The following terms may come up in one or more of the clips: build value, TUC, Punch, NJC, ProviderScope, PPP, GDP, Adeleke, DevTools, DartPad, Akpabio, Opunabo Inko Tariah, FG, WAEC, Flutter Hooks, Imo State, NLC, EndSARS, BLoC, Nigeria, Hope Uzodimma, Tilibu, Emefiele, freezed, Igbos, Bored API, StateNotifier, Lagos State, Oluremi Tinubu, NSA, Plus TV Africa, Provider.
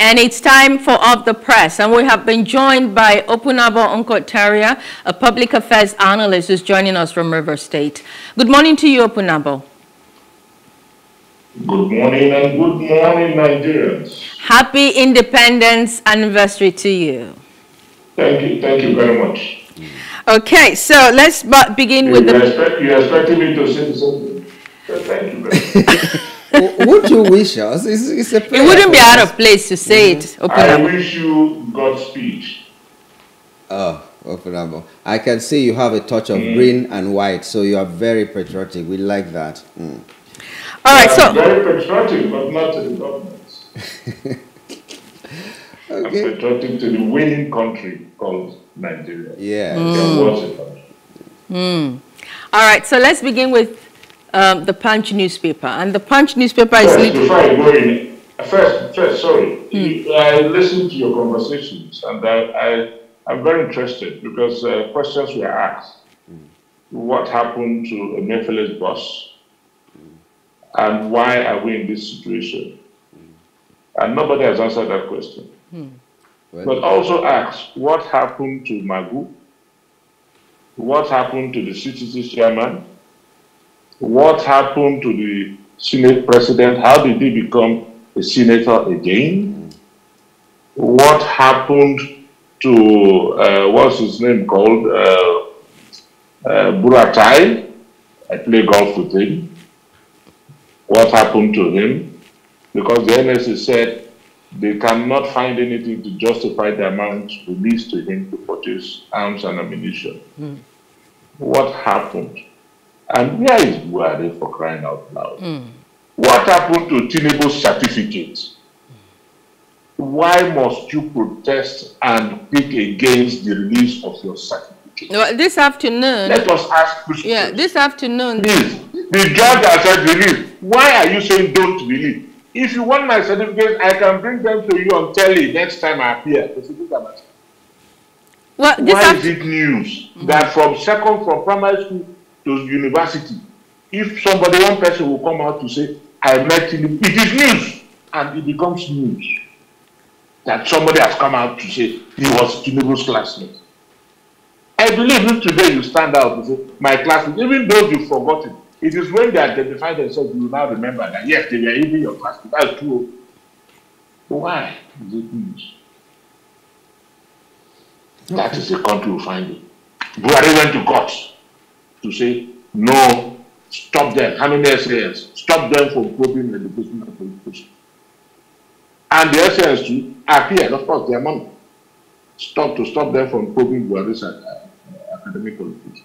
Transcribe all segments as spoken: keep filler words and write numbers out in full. And it's time for Off The Press. And we have been joined by Opunabo Inko Tariah, a public affairs analyst who's joining us from River State. Good morning to you, Opunabo. Good morning and good morning, Nigerians. Happy Independence Anniversary to you. Thank you. Thank you very much. Okay, so let's begin you with you the... Expect, you expected me to say something. Thank you very much. Would you wish us? It's, it's a it wouldn't be out of place to say mm-hmm. it. Opunabo. I wish you Godspeed. Oh, Opunabo. I can see you have a touch of mm. green and white, so you are very patriotic. We like that. Mm. All right, so... I'm very patriotic, but not to the government. Okay. I'm patriotic to the winning country called Nigeria. Yeah. Mm. Mm. All right, so let's begin with Um, the Punch newspaper, and the Punch newspaper is. First, before I go in, first, first, sorry, mm. I listened to your conversations, and I, I am very interested because uh, questions were asked: mm. what happened to Emefiele's boss, mm. and why are we in this situation? Mm. And nobody has answered that question. Mm. Well, but also asked: what happened to Magu? What happened to the C T C chairman? What happened to the Senate president? How did he become a senator again? Mm. What happened to, uh, what's his name called? Uh, uh, Buratai. I play golf with him. What happened to him? Because the N S A said they cannot find anything to justify the amount released to him to purchase arms and ammunition. Mm. What happened? And where is Buhari for crying out loud? Mm. What happened to Tilibu's certificate? Why must you protest and pick against the release of your certificate? Well, this afternoon... Let us ask questions. Yeah, this afternoon... Please, the judge has said release. Why are you saying don't release? If you want my certificate, I can bring them to you on telly next time I appear. Well, this Why is it news mm. that from second, from primary school, university, if somebody, one person will come out to say, I met him, it is news, and it becomes news that somebody has come out to say he was Tinubu's classmate. I believe if today you stand out and say, my classmate, even though you've forgotten, it is when they identify themselves, you will now remember that, yes, they were even your classmate. That's true. Why is it news? That is the country we find it. Buhari went to court to say, no, stop them. How many S A S? Stop them from probing education and politicians. And the S A S too appeared, of course, their money. Stop to stop them from probing Buhari's academic politics.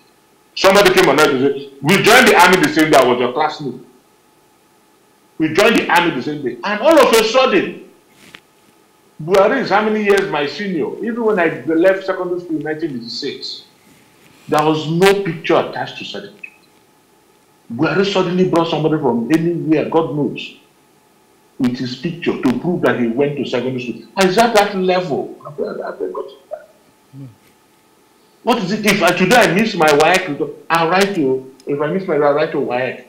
Somebody came on earth to say, we joined the army the same day, I was your classmate. We joined the army the same day. And all of a sudden, Buhari is how many years my senior? Even when I left secondary school in nineteen eighty-six, there was no picture attached to certificate. Buhari suddenly brought somebody from anywhere, God knows, with his picture to prove that he went to secondary school. And it's at that level. Mm. What is it? If I, today I miss my W A E C, I'll write to, if I miss my I'll write to W A E C.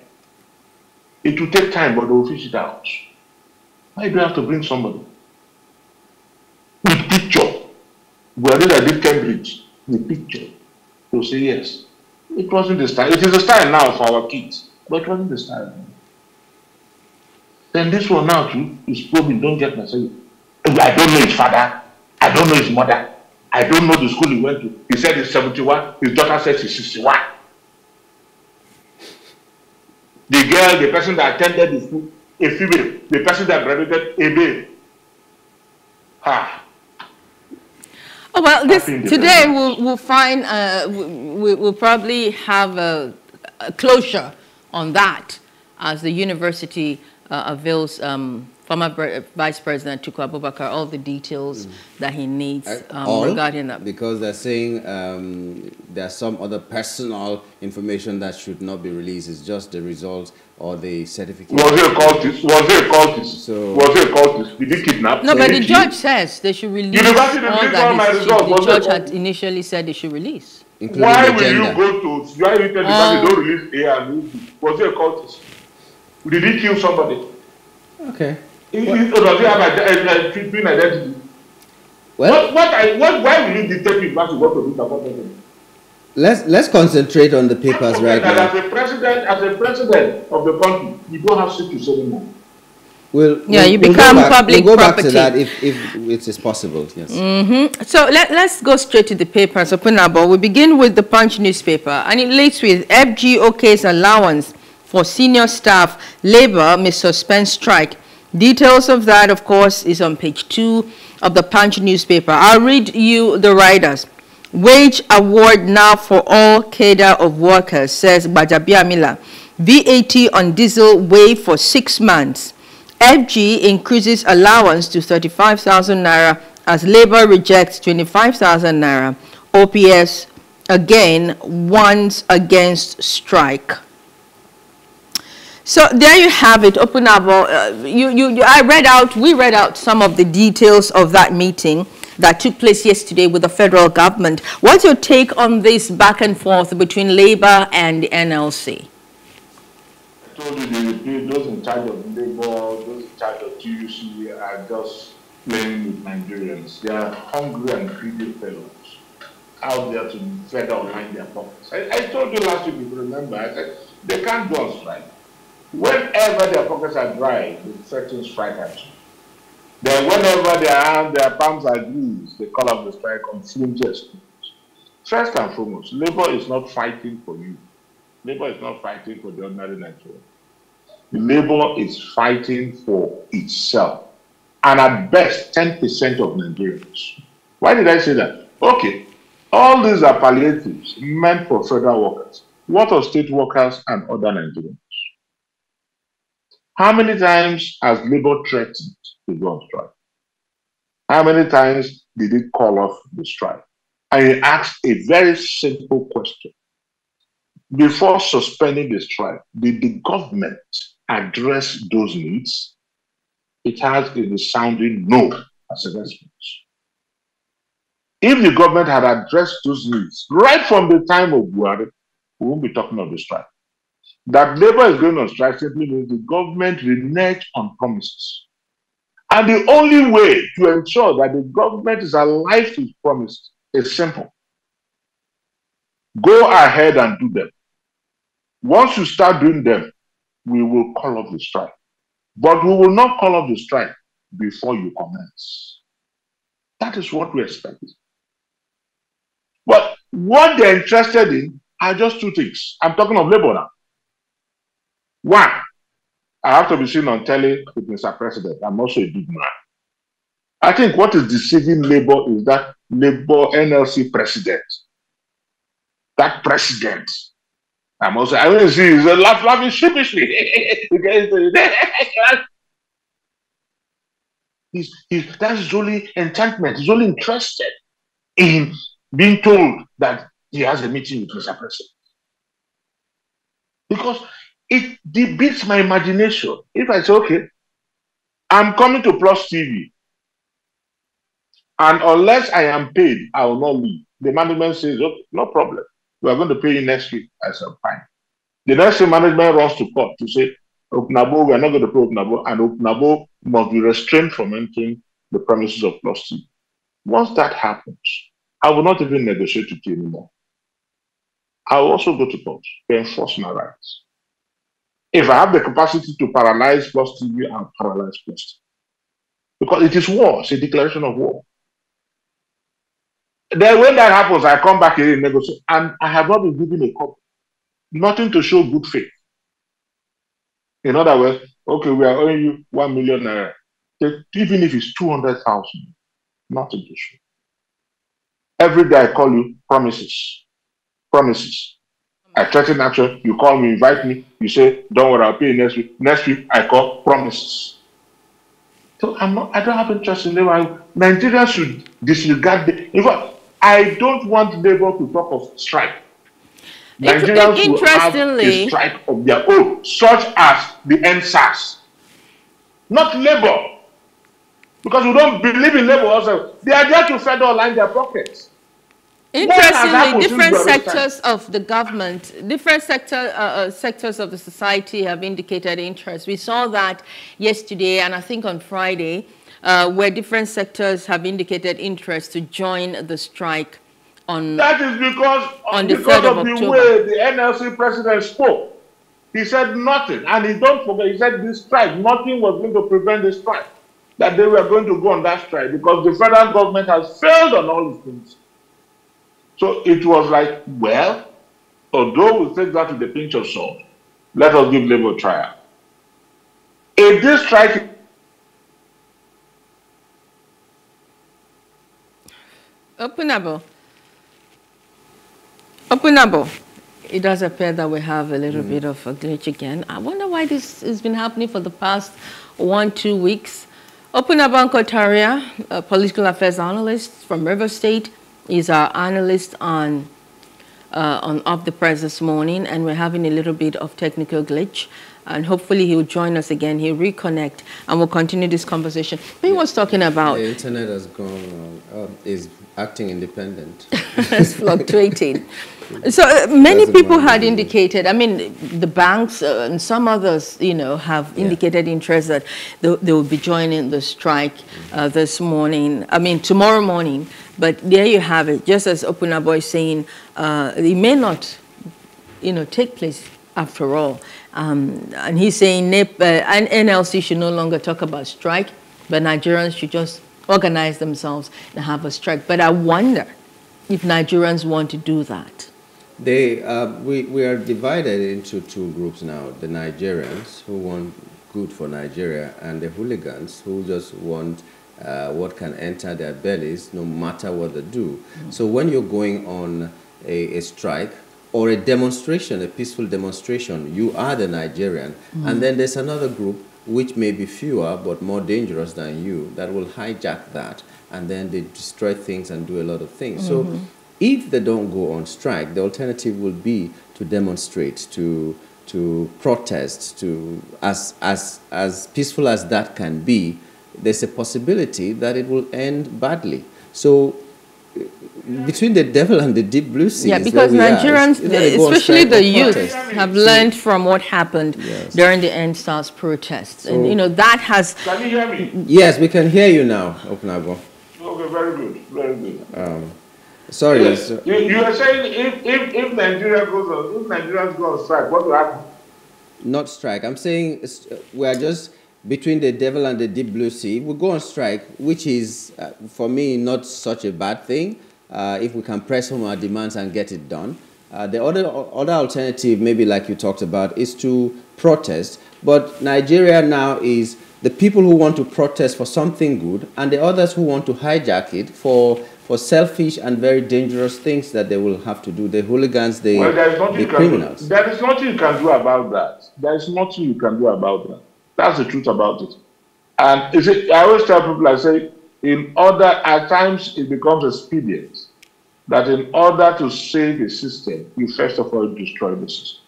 It will take time, but they'll fish it out. Why do I have to bring somebody? With picture. Buhari that did Cambridge, with picture. To say yes, it wasn't the style. It is the style now for our kids, but it wasn't the style. Then this one now too is probing. Don't get myself. I don't know his father. I don't know his mother. I don't know the school he went to. He said he's seventy-one. His daughter says he's sixty-one. The girl, the person that attended the school, a female. The person that graduated, a male. Ha. Oh, well, this, today we'll, we'll find, uh, we, we'll probably have a, a closure on that as the university uh, avails um, former Vice President Tukur Abubakar all the details mm. that he needs um, all, regarding that. Because they're saying um, there's some other personal information that should not be released. It's just the results or the certificate. Was it a cultist? Was it a cultist? So, was it a cultist? Did he kidnap? No, so but the kid? judge says they should release University all that my result. The was judge had initially said they should release. Why will you go to, why will you tell um, the don't release A and B? Was it a cultist? Did he kill somebody? Okay. If you don't have a twin identity, well, what, what, I, what, why will you dictate people to work with the Let's let's concentrate on the papers right now. As a president, as a president of the country, you don't have secrets anymore. Well, yeah, we'll, you we'll become back, public we'll go property. Back to that if, if it is possible. Yes. Mm-hmm. So let, let's go straight to the papers. Opunabo, we begin with the Punch newspaper, and it leads with F G Ok's allowance for senior staff. Labour may suspend strike. Details of that, of course, is on page two of the Punch newspaper. I'll read you the writers. Wage award now for all cadre of workers, says Bajabiamila. V A T on diesel waived for six months. F G increases allowance to thirty-five thousand naira as Labour rejects twenty-five thousand naira. O P S again warns against strike. So there you have it, Opunabo. Uh, you, you, you, I read out, we read out some of the details of that meeting that took place yesterday with the federal government. What's your take on this back and forth between Labour and the N L C? I told you those in charge of Labour, those in charge of T U C are just playing with Nigerians. They are hungry and greedy fellows out there to further line their pockets. I, I told you last week, if you remember, I said they can't go on strike. Whenever their pockets are dry, they threaten strike action. Then whenever their, their palms are greased, they call up the strike on flimsiest things. First and foremost, Labour is not fighting for you. Labour is not fighting for the ordinary Nigerian. Labour is fighting for itself. And at best, ten percent of Nigerians. Why did I say that? Okay, all these are palliatives meant for federal workers. What of state workers and other Nigerians? How many times has Labour threatened to go on strike? How many times did it call off the strike? And it asked a very simple question. Before suspending the strike, did the government address those needs? It has a resounding no as a response. If the government had addressed those needs right from the time of Buhari, we won't be talking of the strike. That Labour is going on strike simply means the government reneged on promises. And the only way to ensure that the government is alive to its promises is simple. Go ahead and do them. Once you start doing them, we will call off the strike. But we will not call off the strike before you commence. That is what we expect. But what they're interested in are just two things. I'm talking of Labour now. One, I have to be seen on telly with Mister President. I'm also a big man. I think what is deceiving Labour is that Labour N L C president. That president, I'm also, I don't see, he's laughing, laughing sheepishly. he's, he's, that's his only enchantment. He's only interested in being told that he has a meeting with Mister President. Because it defeats my imagination. If I say, okay, I'm coming to Plus T V, and unless I am paid, I will not leave. The management says, okay, no problem. We are going to pay you next week. I said, fine. The next day, management runs to court to say, Opunabo, we are not going to pay Opunabo, and Opunabo must be restrained from entering the premises of Plus T V. Once that happens, I will not even negotiate with you anymore. I will also go to court to enforce my rights. If I have the capacity to paralyze Plus T V, I'll paralyze Plus T V. Because it is war, it's a declaration of war. Then when that happens, I come back here and negotiate, and I have not been given a copy. Nothing to show good faith. In other words, okay, we are owing you one million naira. Even if it's two hundred thousand, nothing to show. Every day I call you, promises, promises. I threaten action. You call me, invite me. You say, don't worry, I'll pay you next week. Next week I call, promises. So I'm not. I don't have interest in Labour. Nigerians should disregard the. In fact, I don't want Labour to talk of strike. Nigerians it, it, will have a strike of their own, such as the EndSARS. Not Labour. Because we don't believe in Labour also. They are there to further line their pockets. Interestingly, different sectors of the government, different sector, uh, sectors of the society have indicated interest. We saw that yesterday and I think on Friday, uh, where different sectors have indicated interest to join the strike on That is because, on because the third of, of the way the N L C president spoke. He said nothing. And he don't forget, he said this strike, nothing was going to prevent the strike. That they were going to go on that strike because the federal government has failed on all these things. So it was like, well, although we take that with a pinch of salt, let us give Labour a trial. If this strike... Opunabo. Opunabo. It does appear that we have a little mm. bit of a glitch again. I wonder why this has been happening for the past one, two weeks. Opunabo Inko Tariah, a political affairs analyst from River State, is our analyst on uh, on Off The Press this morning, and we're having a little bit of technical glitch, and hopefully he'll join us again. He'll reconnect, and we'll continue this conversation. But he yeah. was talking about... The internet has gone uh, is acting independent. It's fluctuating. So uh, many people had indicated, I mean, the banks uh, and some others, you know, have indicated yeah. interest that they, they will be joining the strike uh, this morning, I mean, tomorrow morning. But there you have it, just as Opunabo is saying, uh, it may not, you know, take place after all. Um, and he's saying N E P, uh, and N L C should no longer talk about strike, but Nigerians should just organize themselves and have a strike. But I wonder if Nigerians want to do that. They, uh, we, we are divided into two groups now, the Nigerians who want good for Nigeria and the hooligans who just want uh, what can enter their bellies no matter what they do. Mm-hmm. So when you're going on a, a strike or a demonstration, a peaceful demonstration, you are the Nigerian. Mm-hmm. And then there's another group which may be fewer but more dangerous than you that will hijack that and then they destroy things and do a lot of things. Mm-hmm. So if they don't go on strike, the alternative will be to demonstrate, to to protest, to as as as peaceful as that can be. There's a possibility that it will end badly. So between the devil and the deep blue sea. Yeah, because Nigerians, especially the youth, have learned from what happened yes. during the EndSARS protests, so, and you know that has. Can you hear me? Yes, we can hear you now, Opunabo. Okay, very good, very good. Um, Sorry, yes. you, you were saying if, if, if Nigeria goes on, if Nigerians go on strike, what will happen? Not strike. I'm saying we are just between the devil and the deep blue sea. We go on strike, which is, uh, for me, not such a bad thing, uh, if we can press home our demands and get it done. Uh, the other, other alternative, maybe like you talked about, is to protest. But Nigeria now is the people who want to protest for something good and the others who want to hijack it for... for selfish and very dangerous things that they will have to do. The hooligans, the, well, the criminals. Do. There is nothing you can do about that. There is nothing you can do about that. That's the truth about it. And is it, I always tell people, I say, in order, at times it becomes expedient that in order to save a system, you first of all destroy the system.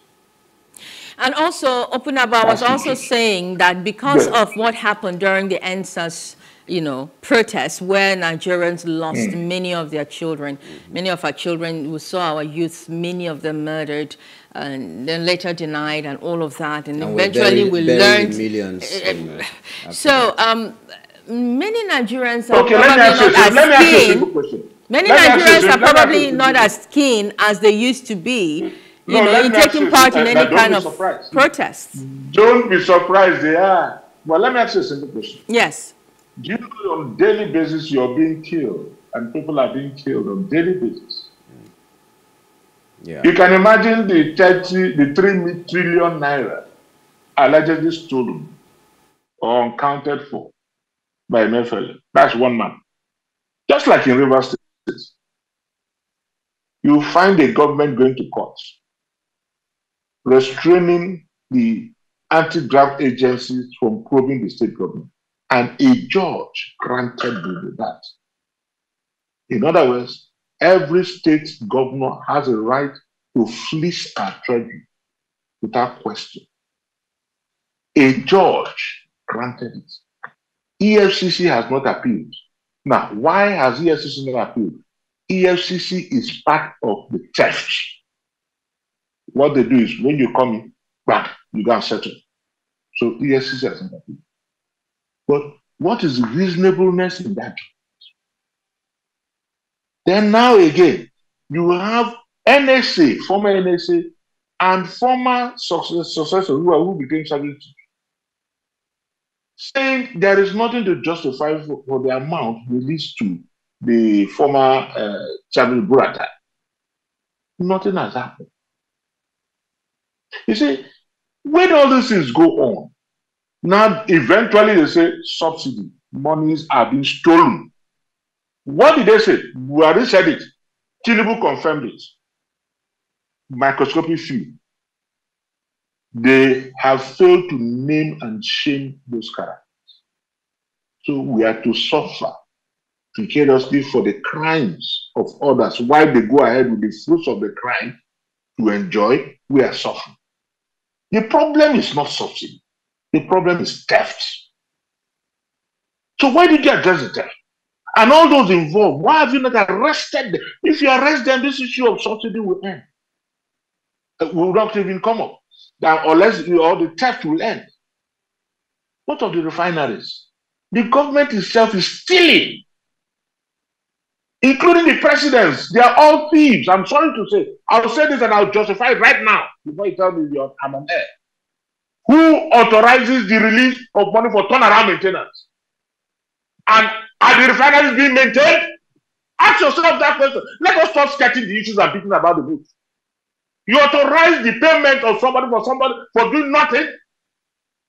And also, Opunabo was also truth. saying that because yes. of what happened during the EndSARS you know, protests where Nigerians lost mm. many of their children. Many of our children, we saw our youth, many of them murdered and then later denied and all of that. And, and eventually we learned... millions. Uh, so, um, many Nigerians are okay, probably not as keen. Many let Nigerians are probably not as keen as they used to be you no, know, in taking part in any kind of surprised. protests. Don't be surprised they are. Well, let me ask you a simple question. Yes. Do you know on a daily basis you're being killed and people are being killed on a daily basis? Yeah. You can imagine the thirty, the three trillion naira allegedly stolen or uncounted for by a felon. That's one man. Just like in River State, you find the government going to court, restraining the anti-graft agencies from probing the state government. And a judge granted that. In other words, every state governor has a right to fleece our treasury without question. A judge granted it. E F C C has not appealed. Now, why has E F C C not appealed? E F C C is part of the theft. What they do is when you come in, back, you go and settle. So E F C C has nothing. But what is reasonableness in that? Then now again, you have N S A, former N S A, and former success, successor who, are, who became sergeant, saying there is nothing to justify for, for the amount released to the former uh, sergeant Buratai. Nothing has happened. You see, when all these things go on, now eventually they say subsidy, monies are being stolen. What did they say? Buhari said it. Tilibu confirmed it. Microscopic fee. They have failed to name and shame those characters. So we are to suffer precariously for the crimes of others. While they go ahead with the fruits of the crime to enjoy, we are suffering. The problem is not subsidy. The problem is theft. So why did you address the theft? And all those involved, why have you not arrested them? If you arrest them, this issue of subsidy will end. It will not even come up. Unless all the theft will end. What of the refineries? The government itself is stealing, including the presidents. They are all thieves. I'm sorry to say. I'll say this and I'll justify it right now before you tell me you're, I'm on air. Who authorizes the release of money for turnaround maintenance? And are the refineries being maintained? Ask yourself that question. Let us stop sketching the issues and beating about the books. You authorize the payment of somebody for somebody for doing nothing,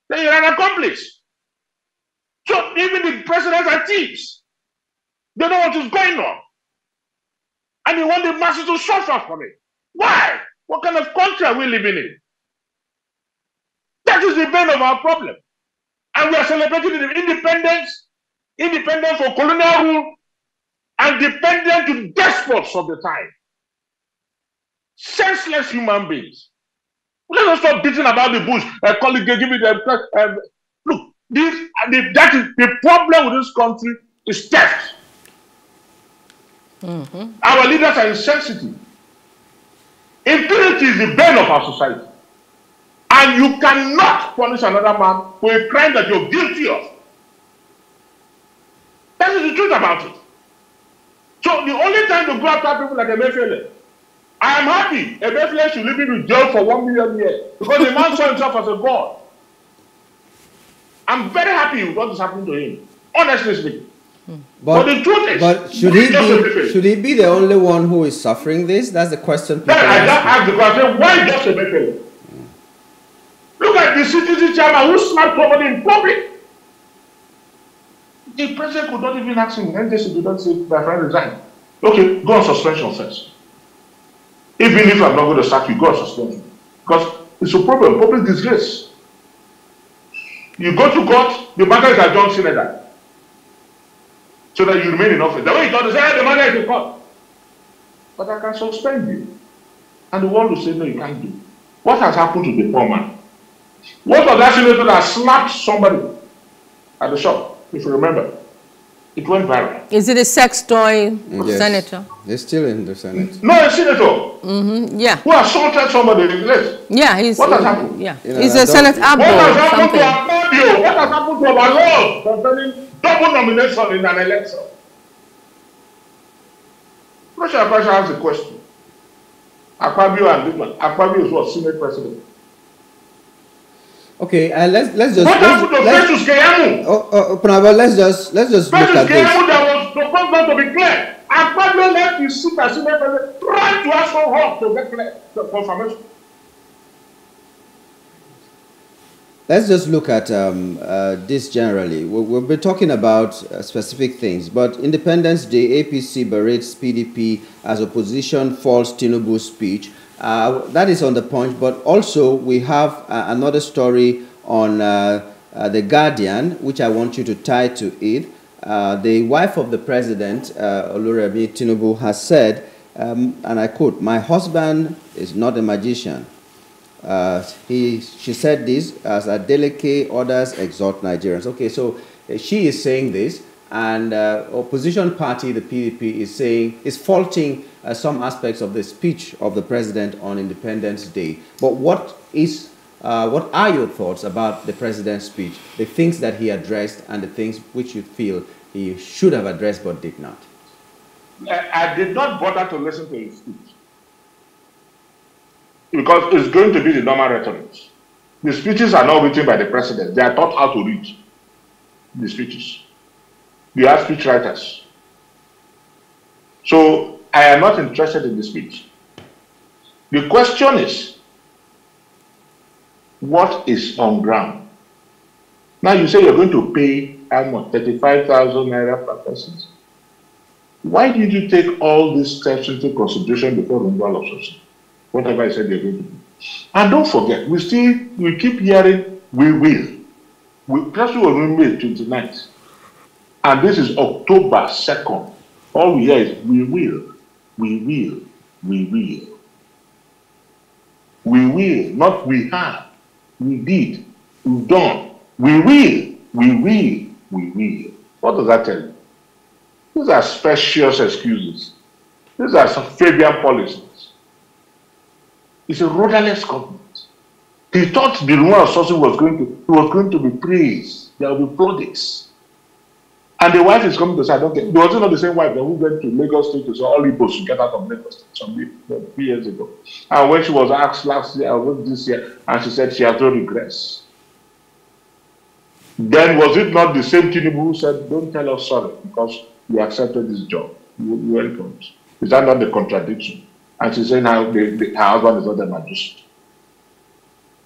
then you're an accomplice. So even the presidents are thieves. They know what is going on. And you want the masses to suffer from it. Why? What kind of country are we living in? That is the bane of our problem. And we are celebrating the independence, independent for colonial rule, and dependent to despots of the time. Senseless human beings. Let us stop beating about the bush. Uh, colleague, give me the uh, look. This, the, that is the problem with this country is theft. Mm-hmm. Our leaders are insensitive. Impunity is the bane of our society, and you cannot punish another man for a crime that you're guilty of. That is the truth about it. So the only time to go after people like Emefiele. I am happy Emefiele should live in jail for one million years because the man saw himself as a god. I'm very happy with what is happening to him, honestly speaking. But, but the truth is, but should he be, should he be the only one who is suffering this? That's the question. Then I just ask the question: why just Emefiele? Mm. Look at the C T C chairman who smacked somebody in public. The president could not even ask him. N J C did not say, "My friend, resign." Okay, go on suspension first. Even if I'm not going to sack you, go on suspension. Because it's a problem, public disgrace. You go to court, the matter is adjourned sooner than so that you remain in office. The way you got to say, hey, the matter is in court. But I can suspend you. And the world will say, no, you can't do. What has happened to the poor man? What was that senator that slapped somebody at the shop, if you remember? It went viral. Is it a sex toy yes. senator? It's still in the Senate. No, a senator. Mm-hmm. Yeah. Who assaulted somebody in the place. Yeah, he's. What has happened? Yeah. You know, he's a senator. What has happened to Abdul? What has happened to our laws concerning double nomination in an election? Pressure, pressure has a question. Akpabio and Goodman. Akpabio is what? Senate president. Okay, and uh, let's let's just what happened to Festus Keyamo? Oh, oh, let's just let's just look at this. Festus Keyamo, that was supposed not to be clear. And Pablo left his seat as senior president, ran to ask for help to get clear the confirmation. Let's just look at um, uh, this generally. We'll, we'll be talking about uh, specific things, but Independence Day, A P C berates P D P as opposition falls Tinubu's speech. Uh, that is on the Punch, but also we have uh, another story on uh, uh, The Guardian, which I want you to tie to it. Uh, the wife of the president, uh, Oluremi Tinubu, has said, um, and I quote, "My husband is not a magician." Uh, he, she said this as Adeleke orders exhort Nigerians. Okay, so she is saying this, and uh, opposition party, the P D P, is saying, is faulting uh, some aspects of the speech of the president on Independence Day. But what is, uh, what are your thoughts about the president's speech, the things that he addressed and the things which you feel he should have addressed but did not? I did not bother to listen to his speech because it's going to be the normal rhetoric. The speeches are not written by the president. They are taught how to read the speeches. We have speech writers. So I am not interested in the speech. The question is, what is on ground? Now you say you're going to pay almost thirty-five thousand naira per person. Why did you take all these steps into consideration before renewal of subsidy? Whatever I said they're going to do. And don't forget, we still we keep hearing we will. We plus we will win twenty-ninth. And this is October second. All we hear is we will, we will, we will. We will, not we have, we did, we've done, we will, we will, we will. What does that tell you? These are specious excuses. These are some Fabian policies. It's a rudderless government. He thought the rumour of sourcing was going to was going to be praised. There will be products. And the wife is coming to say, I don't care. There was not the same wife that we went to Lagos State to say all Igbos should get out of Lagos State some three years ago. And when she was asked last year, I was this year, and she said she has no regrets. Then was it not the same Tilibu who said, don't tell us sorry because you accepted this job. You were welcomed. Is that not the contradiction? And she's saying how the, the, her husband is not a magician.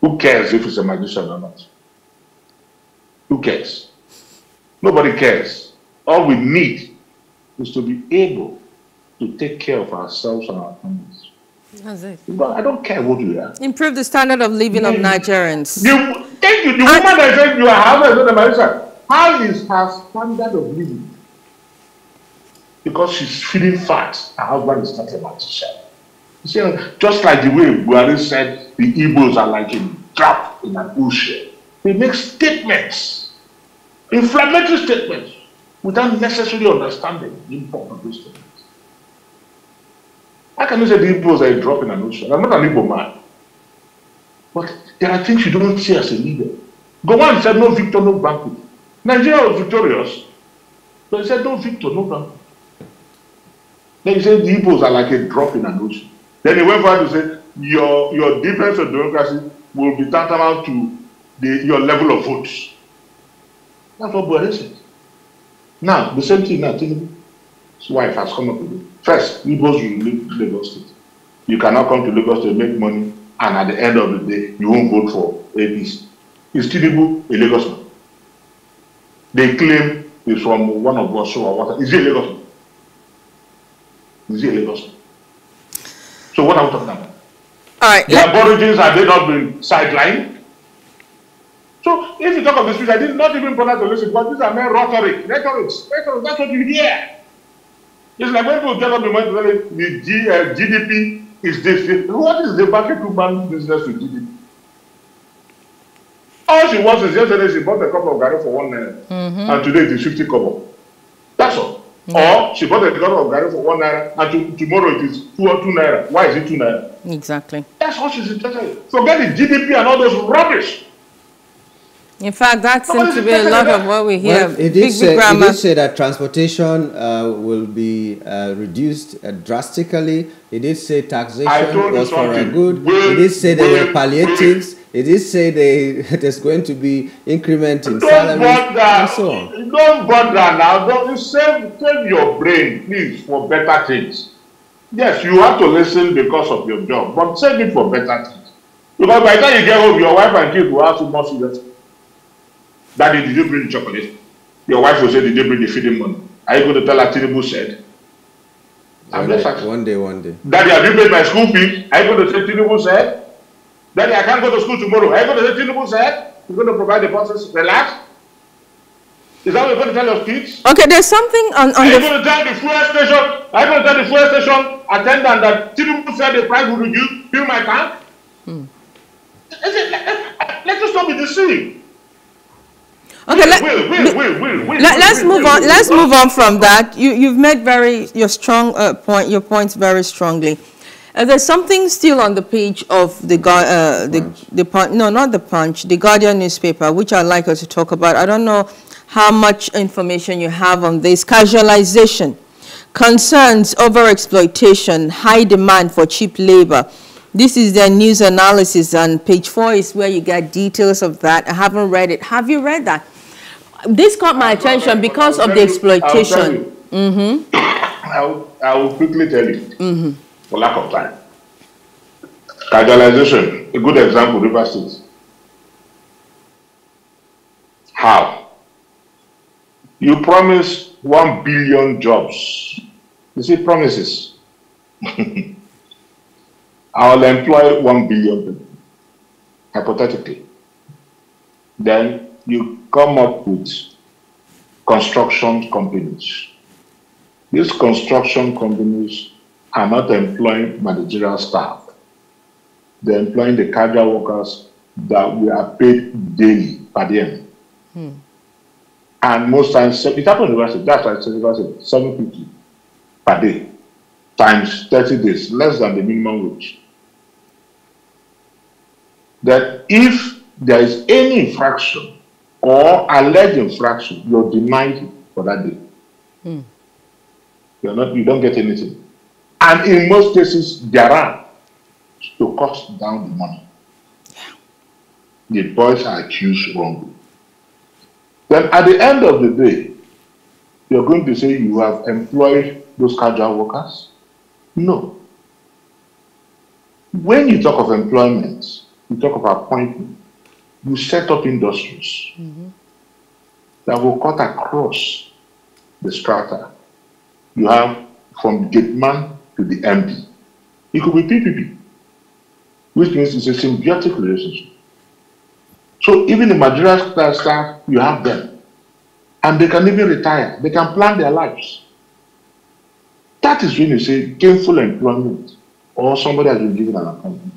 Who cares if it's a magician or not? Who cares? Nobody cares. All we need is to be able to take care of ourselves and our families. That's it. But I don't care what you are. Improve the standard of living of Nigerians. You, thank you. The woman that said you are not a magician, how is her standard of living? Because she's feeling fat. Her husband is not a magician. So, just like the way Buhari said the Igbos are like a trap in an ocean. They make statements, inflammatory statements, without necessarily understanding the import of those statements. How can you say the Igbos are a drop in an ocean? I'm not an Igbo man. But there are things you don't see as a leader. Gowon said no victor, no banquet. Nigeria was victorious, but he said no victor, no banquet. Then he said the Igbos are like a drop in an ocean. Then he went on to say, your, your defense of democracy will be tantamount to the, your level of votes. That's what Buhari said. Now, the same thing now, his wife has come up with it. First, Igbos will leave Lagos State. You cannot come to Lagos State, make money, and at the end of the day, you won't vote for A P C. Is Tilibu a Lagos man? They claim he's from one of Gosho or whatever. Is he a Lagos man? Is he a Lagos man? So what are we talking about? All right. The Aborigines, have they not been sidelined? So if you talk of the speech, I did not even bother to listen because these are mere rhetoric. Rhetorics. Rhetoric, that's what you hear. It's like when people get up in mind to tell the G, uh, G D P is this. What is the market to man business with G D P? All she wants is yesterday she bought a cup of garri for one naira. Mm-hmm. And today it is fifty kobo. That's all. Mm-hmm. Or she bought a dollar of garri for one naira and to, tomorrow it is two or two naira. Why is it two naira? Exactly. That's how she's interested in. Forget the G D P and all those rubbish. In fact, that seems to be a lot of what we hear. Well, it is said that transportation uh, will be uh, reduced uh, drastically. It is say taxation was for a good. It is say there were palliatives. It is say they, there's going to be increment in salary and so on. Don't bother now. Don't save, save your brain, please, for better things. Yes, you have to listen because of your job, but save it for better things. Because by the time you get home, your wife and kids will ask you more seriously. Daddy, did you bring the chocolate? Your wife will say, did you bring the feeding money? Are you going to tell her Tilibu said? I'm just asking. One day, one day. Daddy, have you paid my school fee? Are you going to say Tilibu said? Daddy, I can't go to school tomorrow. Are you going to say Tilibu said? You're going to provide the process. Relax. Is that what you're going to tell your kids? Okay, there's something on, on are you the... going to tell the fuel station? Are you going to tell the fuel station attendant that Tilibu said the price will reduce? Fill my tank? Hmm. Let's just not be deceived. Okay, let, wait, wait, wait, wait, wait, let, let's wait, move wait, on. Wait, let's wait. move on from that. You, you've made very your strong uh, point. Your points very strongly. Uh, there's something still on the page of the uh, the, the, the no, not the Punch, the Guardian newspaper, which I'd like us to talk about. I don't know how much information you have on this. Casualization, concerns over exploitation, high demand for cheap labor. This is their news analysis, and page four is where you get details of that. I haven't read it. Have you read that? This caught my attention because of the exploitation. Mm-hmm. I will quickly tell you. Mm-hmm. For lack of time. Casualization, a good example, River State. How? You promise one billion jobs. You see promises. I'll employ one billion people, hypothetically. Then you come up with construction companies. These construction companies are not employing managerial staff. They're employing the casual workers that we are paid daily per diem. Hmm. And most times, it happened in university, that's why I said university, seven fifty per day, times thirty days, less than the minimum wage. That if there is any infraction or alleged infraction, you're denied for that day. Hmm. You're not, you don't get anything. And in most cases, there are to cut down the money. The boys are accused wrongly. Then at the end of the day, you're going to say you have employed those casual workers? No. When you talk of employment, you talk of appointment, you set up industries mm-hmm. that will cut across the strata. You have from gate man to the M D. It could be P P P, which means it's a symbiotic relationship. So even the managerial staff, you have them, and they can even retire. They can plan their lives. That is when you say gainful employment or somebody has been given an appointment.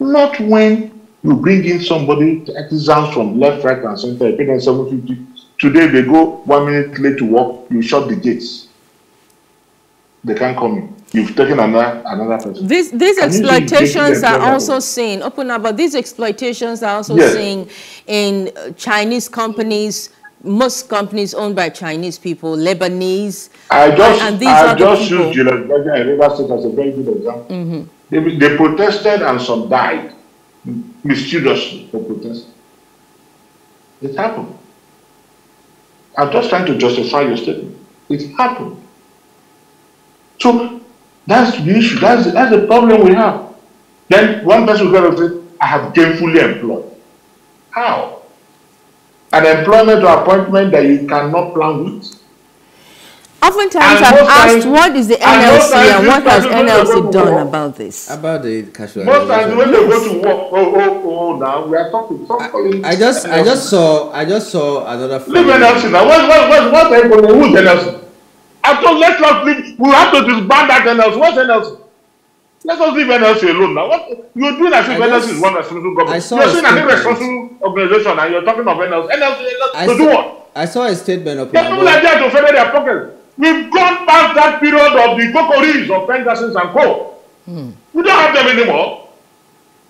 Not when you bring in somebody to exams from left, right, and center, you pay them seven fifty. Today they go one minute late to work, you shut the gates. They can't come in. You've taken another, another person. These, these exploitations are also seen, Opunabo, these exploitations are also yes. seen in Chinese companies, most companies owned by Chinese people, Lebanese. I just, and these I just used Nigeria and River State as a very good example. Mm-hmm. they, they protested and some died, mischievously for protest. It happened. I'm just trying to justify your statement. It happened. So that's the issue, that's, that's the problem we have. Then one person will say, I have gainfully employed. How? An employment or appointment that you cannot plan with? Oftentimes I've asked, what is the N L C and what has N L C done about this? About the casual. Most times when they go to work, oh, oh, oh, now we are talking. I just, I just saw, I just saw another. Leave N L C now. What, what, what, what are you going to do with N L C? I told let's not leave. We have to disband that N L C. What's N L C? Let's not leave N L C alone now. What you're doing as if N L C is one responsible government. You're saying an irresponsible organization and you're talking of N L C. N L C, N L C to do what? I saw a statement of. There's people like that to feather their pockets. We've gone past that period of the cocories of Pegasus and Co. Hmm. We don't have them anymore.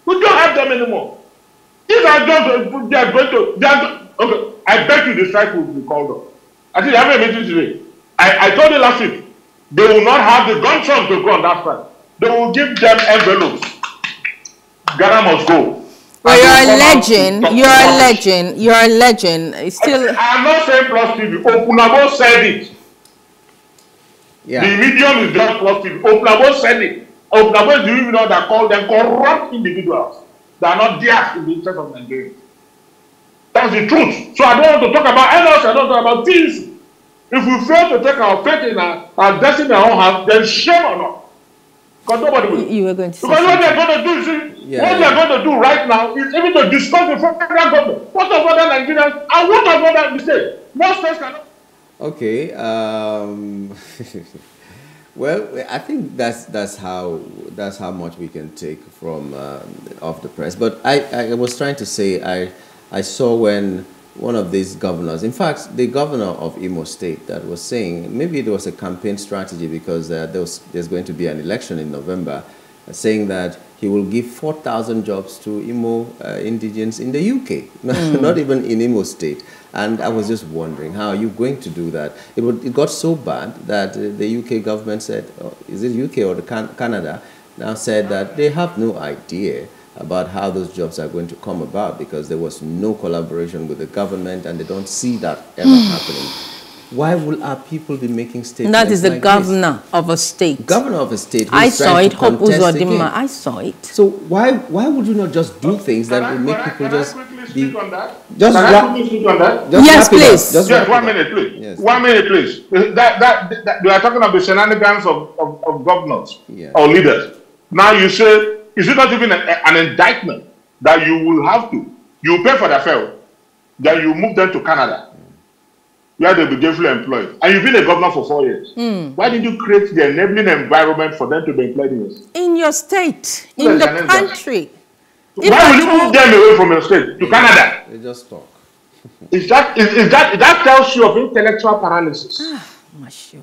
We don't have them anymore. These are just they are going to they are okay. I bet you the strike will be called off. I think they have a meeting today. I, I told you last week, they will not have the gunshots to go on that front. They will give them envelopes. Ghana must go. Well, you're a legend. You're a legend. You're a legend. It's still. I'm not saying Plus T V. Opunabo said it. Yeah. The medium is just Plus T V. Opunabo said it. Opunabo is the medium that called them corrupt individuals. They are not theirs in the interest of Nigeria. That's the truth. So I don't want to talk about N L C. I don't want to talk about things. If we fail to take our faith in our, our destiny in our own hands, then shame on us. Because nobody will. You were going to because what they're going to do, see, yeah, what yeah. they're going to do right now is even to discuss the federal government. What of other Nigerians and what of other mistakes? Most states cannot. Okay. Um, well, I think that's that's how that's how much we can take from um, Off the Press. But I, I was trying to say I I saw when. one of these governors, in fact, the governor of Imo State, that was saying maybe it was a campaign strategy because uh, there was, there's going to be an election in November, uh, saying that he will give four thousand jobs to Imo uh, indigenes in the U K, mm. not even in Imo State. And I was just wondering, how are you going to do that? It, would, it got so bad that uh, the U K government said, oh, is it U K or the Can Canada, now said that they have no idea about how those jobs are going to come about because there was no collaboration with the government and they don't see that ever happening. Why will our people be making statements? That is the like governor this? of a state. Governor of a state. I saw it. Hope Uzodimma. I saw it. So why why would you not just do things that I, will make people I, just? Can I quickly speak on that? Just can I quickly speak on that? Just yes, please. Just yes, one minute, please. Yes. One minute, please. That, that, that, we are talking about the shenanigans of, of, of governors yeah. or leaders. Now you say, is it not even a, a, an indictment that you will have to? You pay for the fare, that you move them to Canada. Where they'll be gainfully employed. And you've been a governor for four years. Mm. Why didn't you create the enabling environment for them to be employed in your state? In your state, in the country. Why will you move them away from your state to Canada? They just talk. Is that, is, is that, that tells you of intellectual paralysis. Ah, Mashu.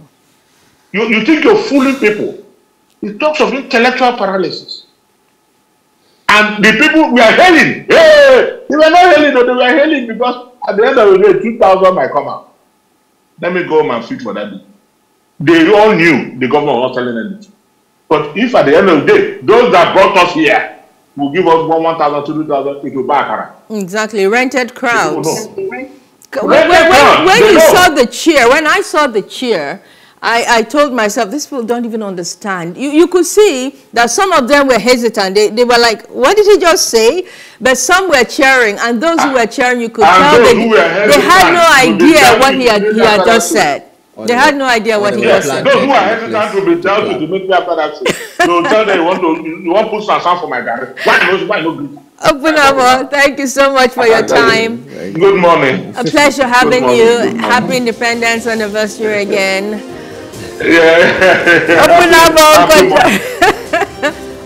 You, you think you're fooling people. It talks of intellectual paralysis. And the people we are hailing, hey, they were not hailing, they were hailing because at the end of the day, two thousand might come out. Let me go home and sit for that day. They all knew the government was not telling anything. But if at the end of the day, those that brought us here will give us one thousand, two thousand, it will buy a car. Exactly. Rented crowds. Exactly. When, Rented when, crowds. when, when you know. saw the cheer, when I saw the cheer, I, I told myself, these people don't even understand. You, you could see that some of them were hesitant. They, they were like, what did he just say? But some were cheering. And those who were cheering, you could tell they, they had no idea what he had, he had just said. They had no idea what he just said. Those who are hesitant will be told to make me after that. They will tell them, you want to put some sound for my garage. Why no good? Opunabo, thank you so much for your time. Good morning. A pleasure having you. Happy Independence Anniversary again. Yeah.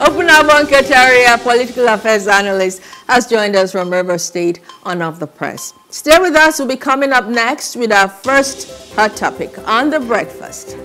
Opunabo Inko Tariah, political affairs analyst, has joined us from River State on Off the Press. Stay with us. We'll be coming up next with our first hot topic on The Breakfast.